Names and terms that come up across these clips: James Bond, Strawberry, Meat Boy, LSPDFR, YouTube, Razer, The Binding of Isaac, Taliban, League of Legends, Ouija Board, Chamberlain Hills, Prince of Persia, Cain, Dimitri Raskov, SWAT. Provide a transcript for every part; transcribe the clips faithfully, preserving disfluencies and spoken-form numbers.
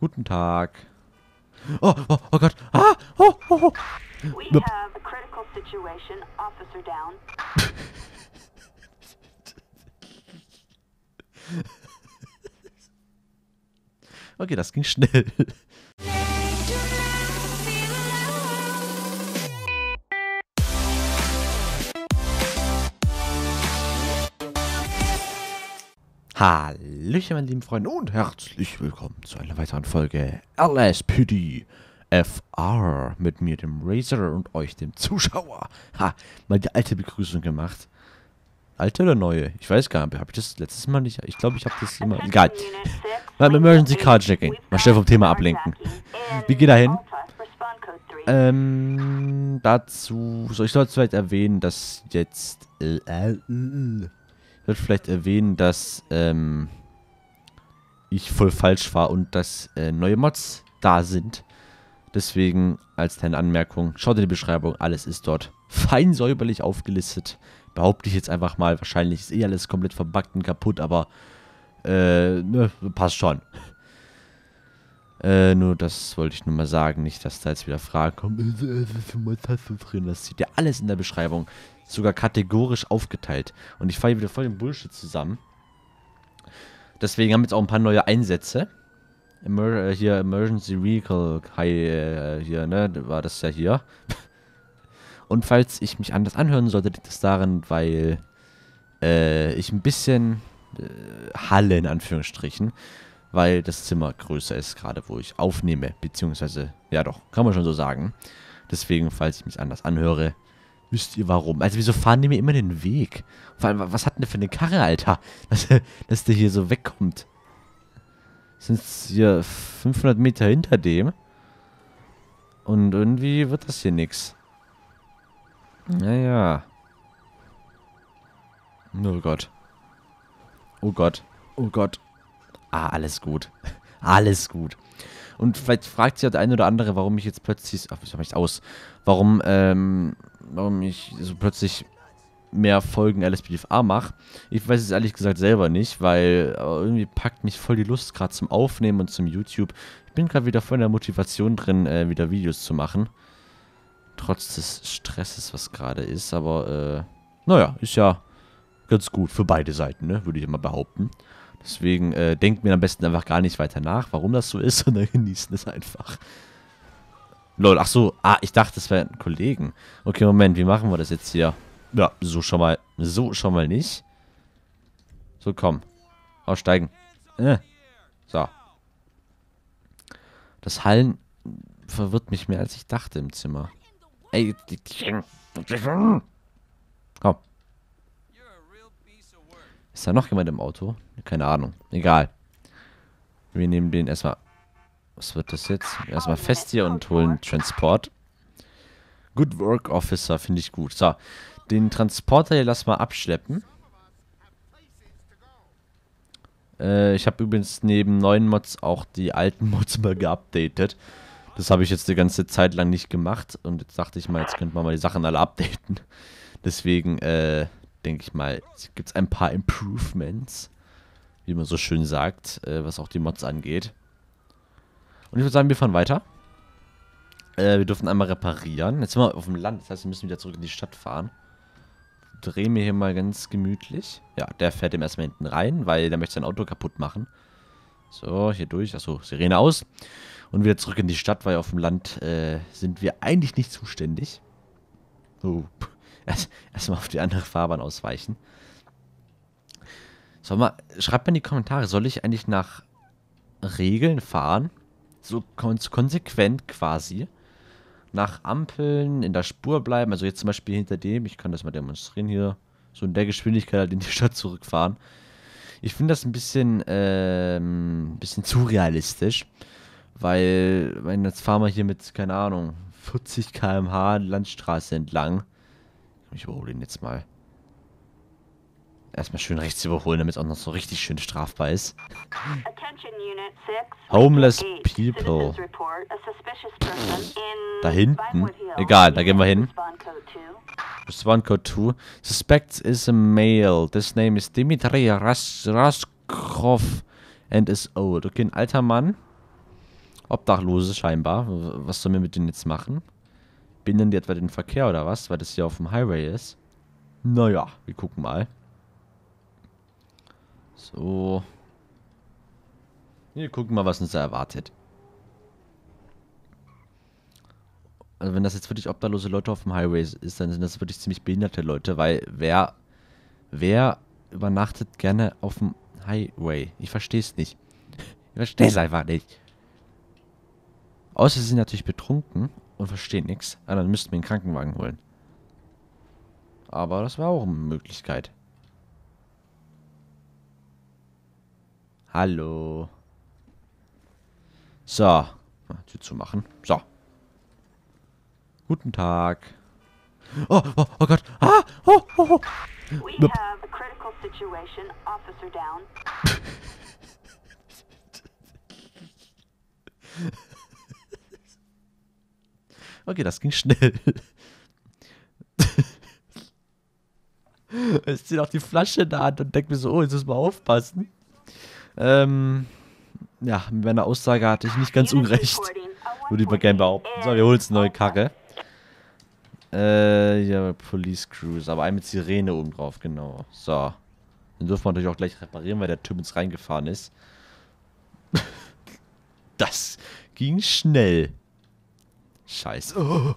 Guten Tag. Oh, oh, oh Gott. Ah, oh, oh, oh. We have a critical situation. Officer down. Okay, das ging schnell. Hallöchen, meine lieben Freunde, und herzlich willkommen zu einer weiteren Folge L S P D F R mit mir, dem Razer, und euch, dem Zuschauer. Ha, mal die alte Begrüßung gemacht. Alte oder neue? Ich weiß gar nicht. Habe ich das letztes Mal nicht? Ich glaube, ich habe das immer... Egal. Beim Emergency Carjacking. Mal schnell vom Thema ablenken. Wie geht da hin? Ähm, dazu... So, ich sollte vielleicht erwähnen, dass jetzt... Äh, äh, äh, Ich würde vielleicht erwähnen, dass ähm, ich voll falsch war und dass äh, neue Mods da sind. Deswegen als kleine Anmerkung, schaut in die Beschreibung, alles ist dort fein säuberlich aufgelistet. Behaupte ich jetzt einfach mal, wahrscheinlich ist eh alles komplett verbuggt und kaputt, aber äh, ne, passt schon. Äh, nur das wollte ich nur mal sagen, nicht, dass da jetzt wieder Fragen kommen. Das sieht ja alles in der Beschreibung. Sogar kategorisch aufgeteilt. Und ich falle wieder voll den Bullshit zusammen. Deswegen haben wir jetzt auch ein paar neue Einsätze. Emer äh, hier, Emergency Vehicle, äh, hier, ne, war das ja hier. Und falls ich mich anders anhören sollte, liegt das daran, weil äh, ich ein bisschen äh, halle, in Anführungsstrichen, weil das Zimmer größer ist, gerade wo ich aufnehme, beziehungsweise, ja doch, kann man schon so sagen. Deswegen, falls ich mich anders anhöre, wisst ihr warum? Also wieso fahren die mir immer den Weg? Vor allem, was hat denn der für eine Karre, Alter? Dass, dass der hier so wegkommt. Sind es hier fünfhundert Meter hinter dem? Und irgendwie wird das hier nix. Naja. Oh Gott. Oh Gott. Oh Gott. Ah, alles gut. Alles gut. Und vielleicht fragt sich der eine oder andere, warum ich jetzt plötzlich... Ach, ich mach mich aus. Warum, ähm... warum ich so plötzlich mehr Folgen L S P D F R mache. Ich weiß es ehrlich gesagt selber nicht, weil irgendwie packt mich voll die Lust gerade zum Aufnehmen und zum YouTube. Ich bin gerade wieder voll in der Motivation drin, äh, wieder Videos zu machen. Trotz des Stresses, was gerade ist, aber äh, naja, ist ja ganz gut für beide Seiten, ne? Würde ich immer behaupten. Deswegen äh, denkt mir am besten einfach gar nicht weiter nach, warum das so ist, sondern genießen es einfach. Lol, ach so, ah, ich dachte, das wären Kollegen. Okay, Moment, wie machen wir das jetzt hier? Ja, so schon mal, so schon mal nicht. So, komm. Aussteigen. Äh. So. Das Hallen verwirrt mich mehr, als ich dachte im Zimmer. Ey, komm. Ist da noch jemand im Auto? Keine Ahnung, egal. Wir nehmen den erstmal... Was wird das jetzt? Erstmal fest hier und holen Transport. Good Work Officer, finde ich gut. So, den Transporter hier lass mal abschleppen. Äh, ich habe übrigens neben neuen Mods auch die alten Mods mal geupdatet. Das habe ich jetzt die ganze Zeit lang nicht gemacht. Und jetzt dachte ich mal, jetzt könnte man mal die Sachen alle updaten. Deswegen, äh, denke ich mal, gibt es ein paar Improvements. Wie man so schön sagt, äh, was auch die Mods angeht. Und ich würde sagen, wir fahren weiter. Äh, wir dürfen einmal reparieren. Jetzt sind wir auf dem Land, das heißt, wir müssen wieder zurück in die Stadt fahren. Drehen wir hier mal ganz gemütlich. Ja, der fährt ihm erstmal hinten rein, weil der möchte sein Auto kaputt machen. So, hier durch. Achso, Sirene aus. Und wieder zurück in die Stadt, weil auf dem Land äh, sind wir eigentlich nicht zuständig. Oh, erst, erstmal auf die andere Fahrbahn ausweichen. Soll mal, schreibt mir in die Kommentare, soll ich eigentlich nach Regeln fahren? So konsequent quasi nach Ampeln in der Spur bleiben, also jetzt zum Beispiel hinter dem, ich kann das mal demonstrieren hier, so in der Geschwindigkeit halt in die Stadt zurückfahren. Ich finde das ein bisschen, ähm, ein bisschen zu realistisch, weil, wenn jetzt fahren wir hier mit, keine Ahnung, vierzig Kilometer pro Stunde Landstraße entlang. Ich überhole den jetzt mal. Erstmal schön rechts überholen, damit es auch noch so richtig schön strafbar ist. Homeless People. Da hinten? Egal, da gehen wir hin. Respawn Code zwei. Suspect is a male. This name is Dimitri Raskov and is old. Okay, ein alter Mann. Obdachlose scheinbar. Was sollen wir mit denen jetzt machen? Binden die etwa den Verkehr oder was? Weil das hier auf dem Highway ist. Naja, wir gucken mal. So. Wir gucken mal, was uns da erwartet. Also wenn das jetzt wirklich obdachlose Leute auf dem Highway ist, dann sind das wirklich ziemlich behinderte Leute, weil wer, wer übernachtet gerne auf dem Highway? Ich verstehe es nicht. Ich verstehe es einfach nicht. Außer sie sind natürlich betrunken und verstehen nichts. Ah, dann müssten wir einen Krankenwagen holen. Aber das war auch eine Möglichkeit. Hallo. So. Tür zu machen. So. Guten Tag. Oh, oh, oh Gott. Ah, oh, oh, oh. We have a critical situation. Officer down. Okay, das ging schnell. Ich ziehe auch die Flasche in der Hand und denke mir so, oh, jetzt muss man aufpassen. Ähm, ja, mit meiner Aussage hatte ich nicht ganz unrecht. Würde ich mal gerne behaupten. So, wir holen uns eine neue Karre. Äh, ja, Police Cruise. Aber einen mit Sirene oben drauf, genau. So. Den dürfen wir natürlich auch gleich reparieren, weil der Typ ins reingefahren ist. Das ging schnell. Scheiße. Oh.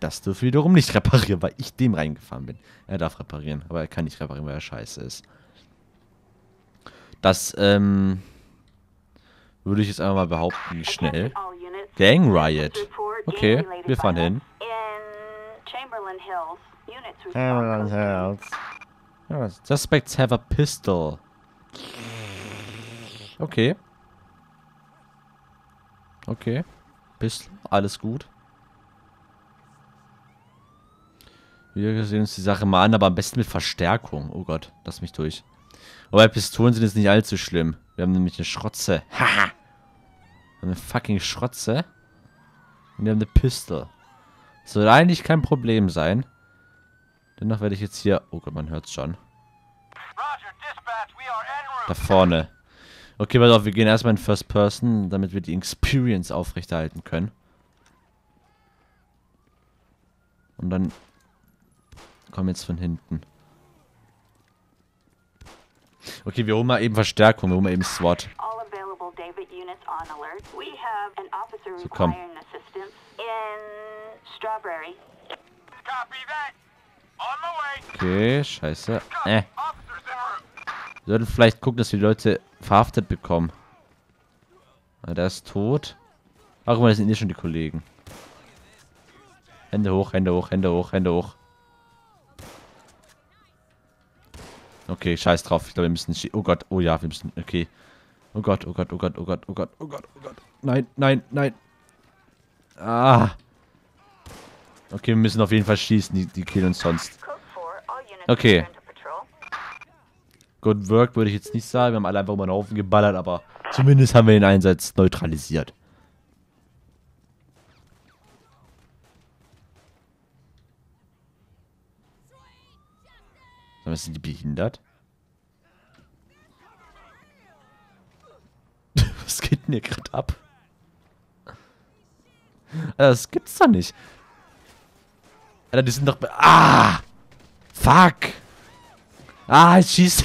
Das dürfen wir wiederum nicht reparieren, weil ich dem reingefahren bin. Er darf reparieren, aber er kann nicht reparieren, weil er scheiße ist. Das, ähm... würde ich jetzt einfach mal behaupten, schnell. Gang Riot. Okay, wir fahren hin. Chamberlain Hills. Chamberlain Hills. Yeah, suspects have a pistol. Okay. Okay. Pistol, alles gut. Wir sehen uns die Sache mal an, aber am besten mit Verstärkung. Oh Gott, lass mich durch. Wobei Pistolen sind jetzt nicht allzu schlimm. Wir haben nämlich eine Schrotze. Haha. Eine fucking Schrotze. Und wir haben eine Pistole. Das soll eigentlich kein Problem sein. Dennoch werde ich jetzt hier... Oh Gott, man hört's schon. Da vorne. Okay, pass auf, wir gehen erstmal in First Person, damit wir die Experience aufrechterhalten können. Und dann... kommen jetzt von hinten. Okay, wir holen mal eben Verstärkung, wir holen mal eben SWAT. So, komm. Okay, scheiße. Äh. Wir sollten vielleicht gucken, dass wir die Leute verhaftet bekommen. Ah, der ist tot. Ach, guck mal, das sind eh schon die Kollegen. Hände hoch, Hände hoch, Hände hoch, Hände hoch. Okay, scheiß drauf. Ich glaube, wir müssen... Oh Gott, oh ja, wir müssen... Okay. Oh Gott, oh Gott, oh Gott, oh Gott, oh Gott, oh Gott, oh Gott. Nein, nein, nein. Ah. Okay, wir müssen auf jeden Fall schießen. Die, die killen uns sonst. Okay. Good work würde ich jetzt nicht sagen. Wir haben alle einfach um einen Haufen geballert, aber zumindest haben wir den Einsatz neutralisiert. Sind die behindert? Was geht denn hier gerade ab? Alter, das gibt's doch nicht. Alter, die sind doch... Ah! Fuck! Ah, ich schieß...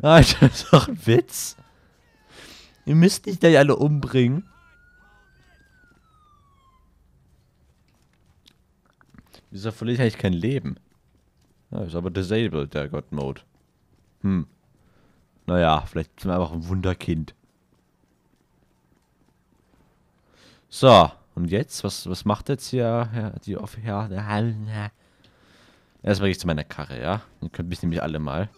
Alter, das ist doch ein Witz. Ihr müsst nicht gleich alle umbringen. Wieso verliere ich eigentlich kein Leben? Ja, ist aber disabled, der God-Mode. Hm. Naja, vielleicht sind wir einfach ein Wunderkind. So, und jetzt? Was, was macht jetzt hier ja, die Offizier? Ja, erstmal gehe ich zu meiner Karre, ja? Dann könnt mich nämlich alle mal.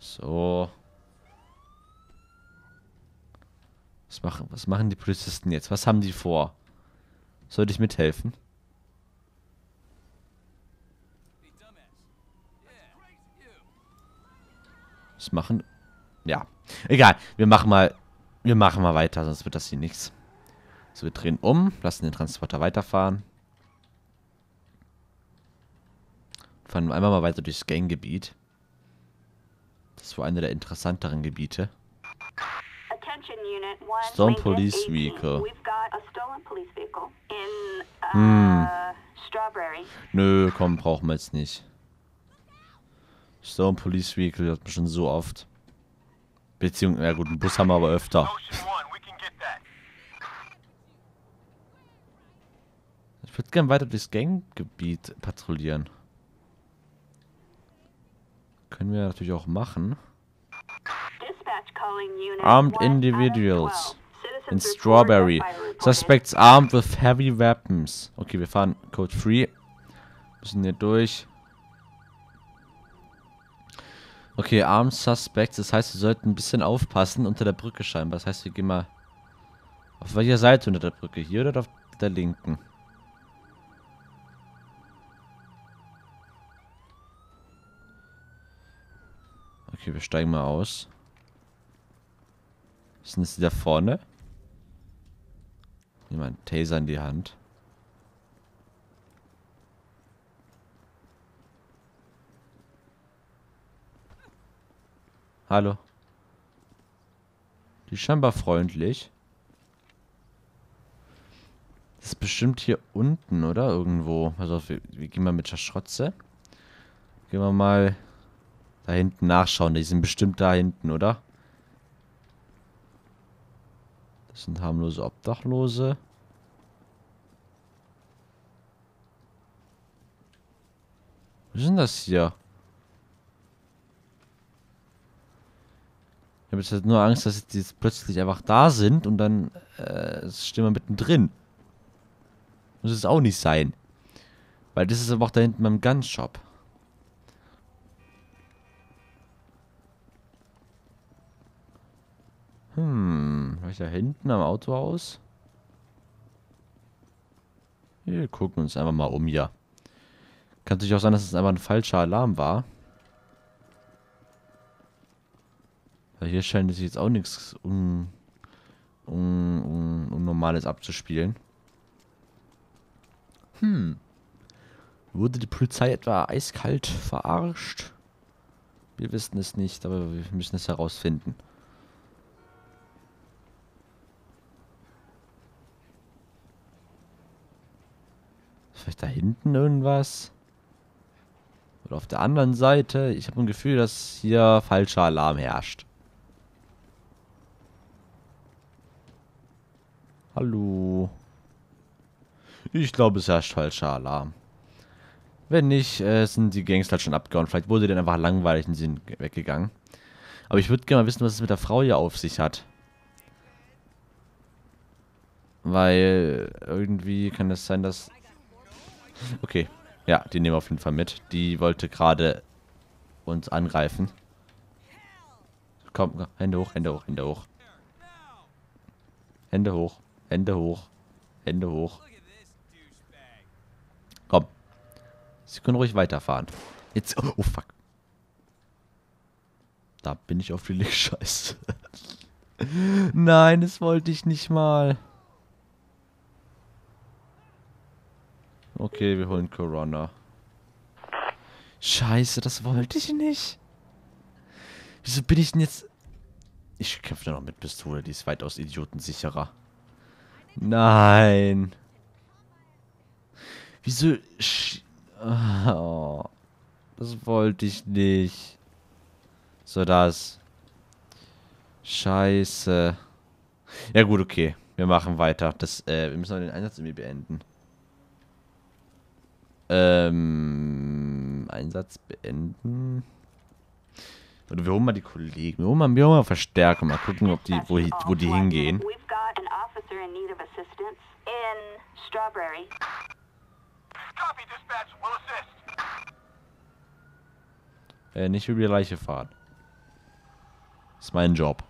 So. Was machen, was machen die Polizisten jetzt? Was haben die vor? Sollte ich mithelfen? Was machen? Ja. Egal. Wir machen mal. Wir machen mal weiter, sonst wird das hier nichts. So, wir drehen um, lassen den Transporter weiterfahren. Fahren einmal mal weiter durchs Ganggebiet. Das war einer der interessanteren Gebiete. Stolen Police Vehicle. Hm. Nö, komm, brauchen wir jetzt nicht. Stolen Police Vehicle hat man schon so oft. Beziehungsweise, ja gut, einen Bus haben wir aber öfter. Ich würde gerne weiter durchs Ganggebiet patrouillieren. Können wir natürlich auch machen. Armed individuals in Strawberry. Suspects armed with heavy weapons. Okay, wir fahren Code drei. Müssen hier durch. Okay, armed suspects. Das heißt, wir sollten ein bisschen aufpassen unter der Brücke scheinbar. Das heißt, wir gehen mal... Auf welcher Seite unter der Brücke? Hier oder auf der linken? Okay, wir steigen mal aus. Was sind die da vorne? Nehmen wir einen Taser in die Hand. Hallo. Die ist scheinbar freundlich. Das ist bestimmt hier unten, oder? Irgendwo. Pass auf, wir, wir gehen mal mit der Schrotze. Gehen wir mal da hinten nachschauen. Die sind bestimmt da hinten, oder? Das sind harmlose Obdachlose. Was ist denn das hier? Ich habe jetzt halt nur Angst, dass die jetzt plötzlich einfach da sind und dann äh, stehen wir mittendrin. Muss es auch nicht sein. Weil das ist aber auch da hinten beim Gunshop. Hm, war ich da hinten am Autohaus? Wir gucken uns einfach mal um hier. Kann natürlich auch sein, dass es einfach ein falscher Alarm war. Weil hier scheint es sich jetzt auch nichts un, un, un, Unnormales abzuspielen. Hm. Wurde die Polizei etwa eiskalt verarscht? Wir wissen es nicht, aber wir müssen es herausfinden. Vielleicht da hinten irgendwas? Oder auf der anderen Seite? Ich habe ein Gefühl, dass hier falscher Alarm herrscht. Hallo. Ich glaube, es herrscht falscher Alarm. Wenn nicht, äh, sind die Gangster schon abgehauen. Vielleicht wurde denen einfach langweilig und sind weggegangen. Aber ich würde gerne mal wissen, was es mit der Frau hier auf sich hat. Weil irgendwie kann es sein, dass... Okay, ja, die nehmen wir auf jeden Fall mit. Die wollte gerade uns angreifen. Komm, komm, Hände hoch, Hände hoch, Hände hoch. Hände hoch, Hände hoch, Hände hoch. Komm. Sie können ruhig weiterfahren. Jetzt, oh, oh fuck. Da bin ich auf die Lichtscheiße. Nein, das wollte ich nicht mal. Okay, wir holen Corona. Scheiße, das wollte ich nicht. Wieso bin ich denn jetzt... Ich kämpfe da noch mit Pistole, die ist weitaus idiotensicherer. Nein. Wieso... Oh, das wollte ich nicht. So, das. Scheiße. Ja gut, okay. Wir machen weiter. Das, äh, wir müssen aber den Einsatz irgendwie beenden. Ähm, Einsatz beenden. Oder wir holen mal die Kollegen. Wir holen mal, wir holen mal Verstärkung. Mal gucken, ob die, wo, wo die hingehen. Äh, nicht über die Leiche fahren. Das ist mein Job.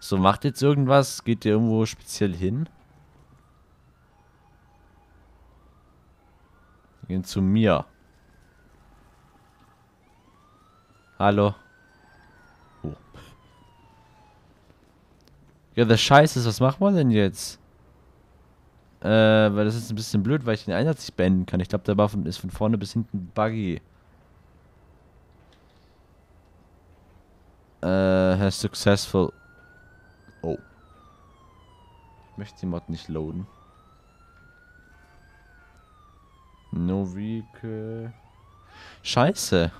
So, macht jetzt irgendwas? Geht ihr irgendwo speziell hin? Gehen zu mir. Hallo. Oh. Ja, der Scheiß ist, was machen wir denn jetzt? Äh, weil das ist ein bisschen blöd, weil ich den Einsatz nicht beenden kann. Ich glaube, der Waffen ist von vorne bis hinten buggy. Uh, has successful... Oh. Ich möchte die Mod nicht loaden. No vehicle... Scheiße.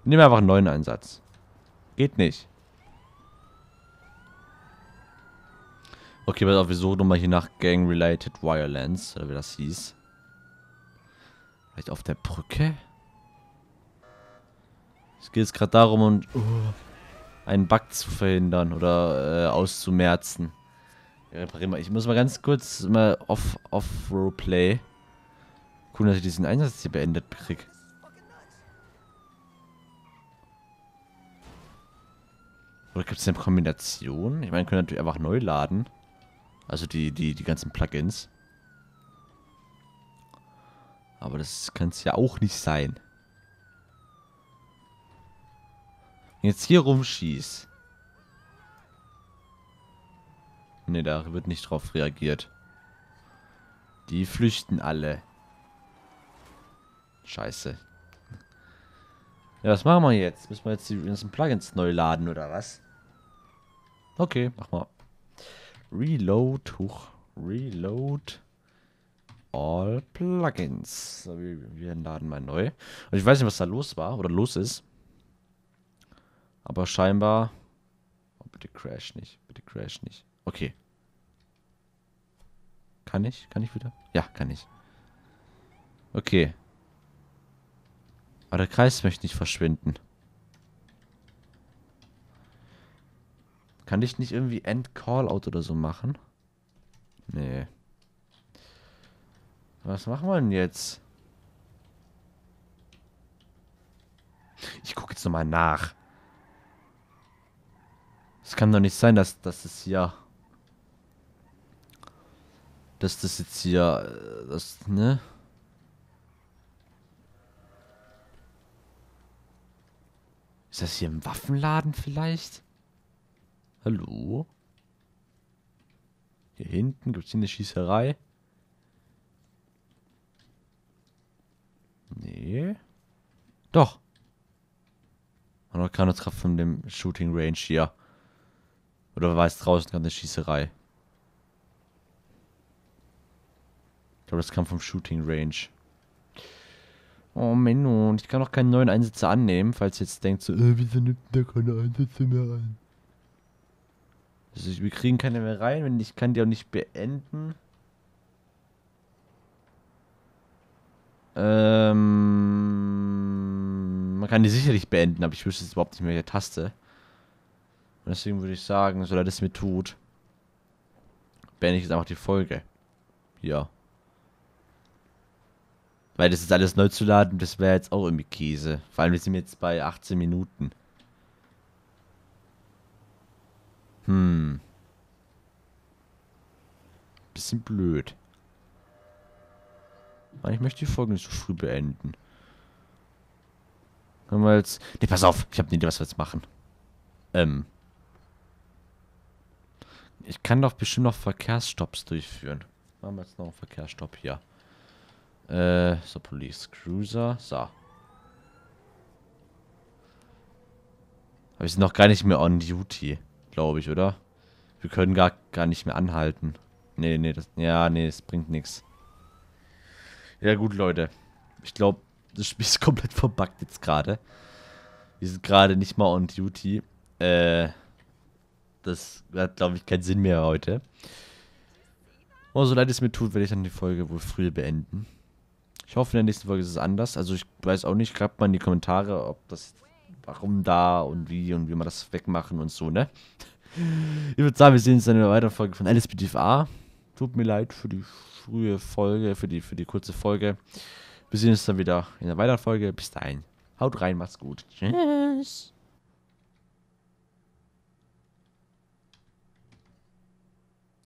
Ich nehme einfach einen neuen Einsatz. Geht nicht. Okay, pass auf, wir suchen nochmal hier nach Gang-Related Violence, oder wie das hieß. Vielleicht auf der Brücke? Es geht jetzt gerade darum, um einen Bug zu verhindern oder äh, auszumerzen. Ich muss mal ganz kurz mal off, off Roleplay. Cool, dass ich diesen Einsatz hier beendet krieg. Oder gibt es eine Kombination? Ich meine, wir können natürlich einfach neu laden. Also die, die, die ganzen Plugins. Aber das kann es ja auch nicht sein. Wenn ich jetzt hier rumschieß. Ne, da wird nicht drauf reagiert. Die flüchten alle. Scheiße. Ja, was machen wir jetzt? Müssen wir jetzt die ganzen Plugins neu laden, oder was? Okay, mach mal. Reload, hoch. Reload. All Plugins. So, wir, wir laden mal neu. Und ich weiß nicht, was da los war, oder los ist. Aber scheinbar... Oh, bitte crash nicht. Bitte crash nicht. Okay. Kann ich? Kann ich wieder? Ja, kann ich. Okay. Aber der Kreis möchte nicht verschwinden. Kann ich nicht irgendwie End-Call-Out oder so machen? Nee. Was machen wir denn jetzt? Ich gucke jetzt nochmal nach. Es kann doch nicht sein, dass das ist hier... Dass das jetzt hier... Das, ne? Ist das hier im Waffenladen vielleicht? Hallo? Hier hinten gibt es hier eine Schießerei? Nee. Doch. Und noch keine Kraft von dem Shooting Range hier. Oder weiß draußen gerade eine Schießerei. Ich glaube, das kam vom Shooting Range. Oh Menno, und ich kann auch keine neuen Einsätze annehmen, falls ihr jetzt denkt so, äh, wieso nimmt der keine Einsätze mehr an? Also wir kriegen keine mehr rein, wenn ich kann die auch nicht beenden. Ähm, man kann die sicherlich beenden, aber ich wüsste jetzt überhaupt nicht mehr welche Taste. Und deswegen würde ich sagen, solange das mir tut, beende ich jetzt einfach die Folge. Ja. Weil das ist alles neu zu laden, das wäre jetzt auch irgendwie Käse. Vor allem, wir sind jetzt bei achtzehn Minuten. Hm. Bisschen blöd. Ich möchte die Folge nicht so früh beenden. Können wir jetzt... Ne, pass auf, ich habe eine Idee, was wir jetzt machen. Ähm. Ich kann doch bestimmt noch Verkehrsstopps durchführen. Machen wir jetzt noch einen Verkehrsstopp hier. Äh, so, Police Cruiser. So. Aber wir sind noch gar nicht mehr on duty, glaube ich, oder? Wir können gar, gar nicht mehr anhalten. Nee, nee, das. Ja, nee, es bringt nichts. Ja, gut, Leute. Ich glaube, das Spiel ist komplett verbuggt jetzt gerade. Wir sind gerade nicht mal on duty. Äh. Das hat, glaube ich, keinen Sinn mehr heute. Oh, so leid es mir tut, werde ich dann die Folge wohl früh beenden. Ich hoffe, in der nächsten Folge ist es anders. Also ich weiß auch nicht, schreibt mal in die Kommentare, ob das, warum da und wie und wie man das wegmachen und so, ne? Ich würde sagen, wir sehen uns dann in einer weiteren Folge von L S P D F R. Tut mir leid für die frühe Folge, für die, für die kurze Folge. Wir sehen uns dann wieder in einer weiteren Folge. Bis dahin. Haut rein, macht's gut. Tschüss.